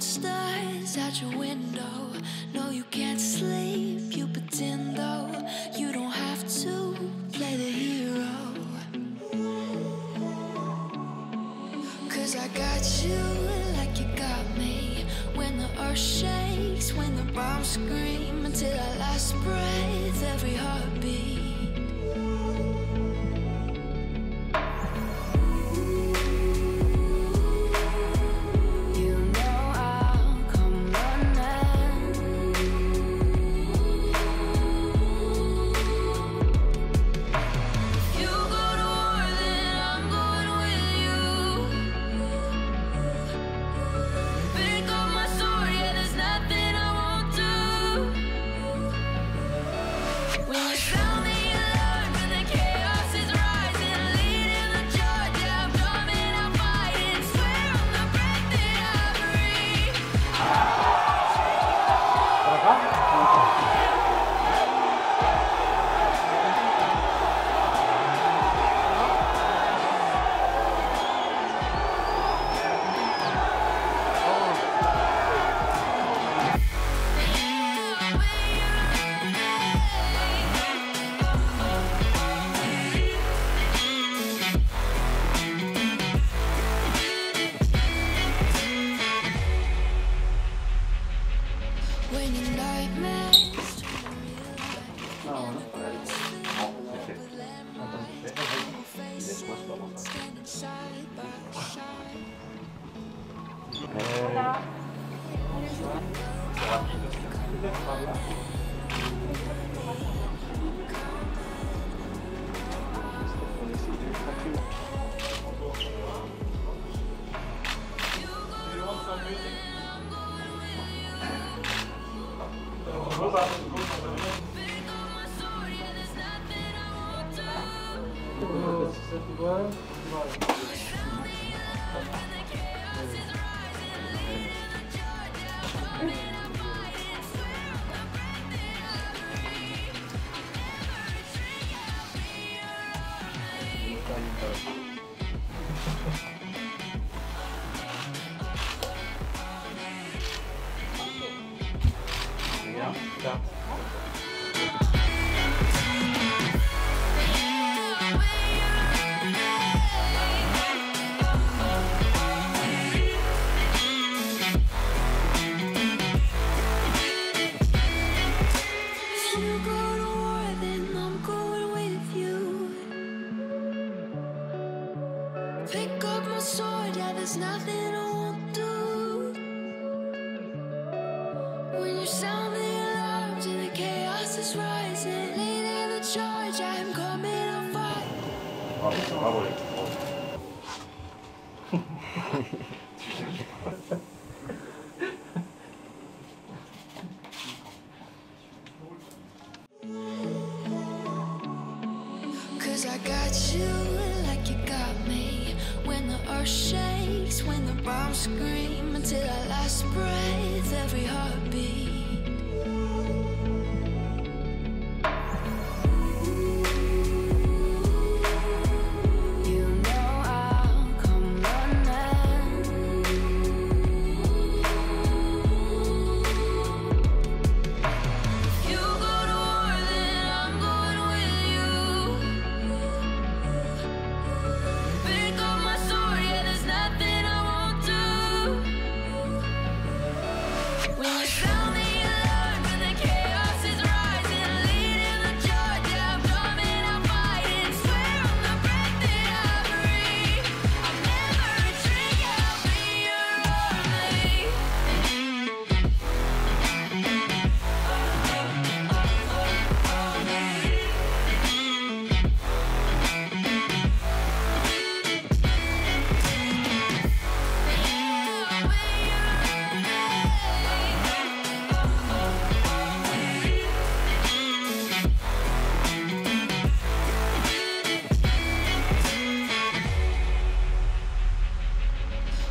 monsters at your window. No, you can't sleep, you pretend though. You don't have to play the hero, 'cause I got you like you got me. When the earth shakes, when the bombs scream, until our last breath, every heartbeat.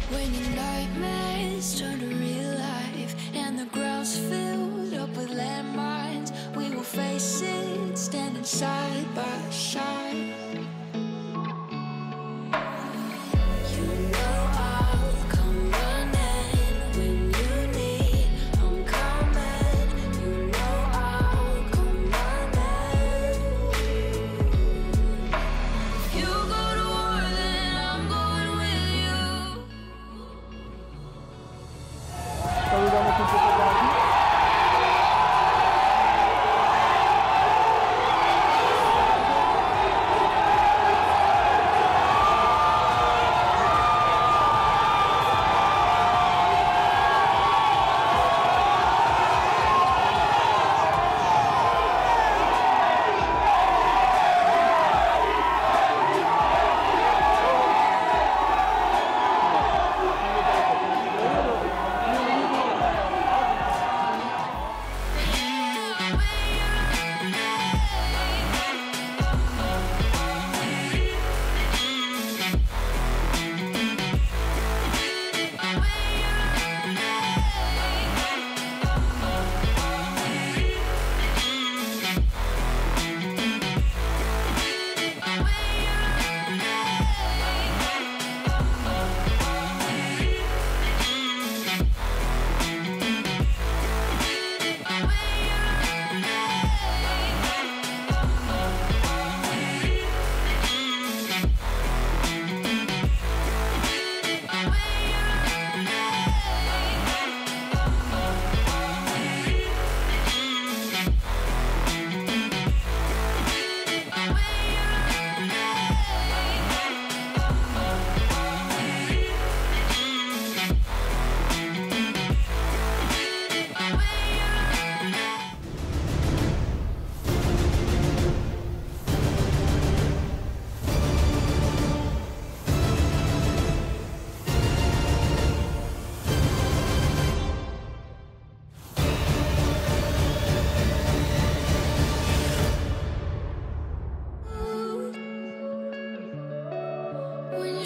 When you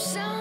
sound.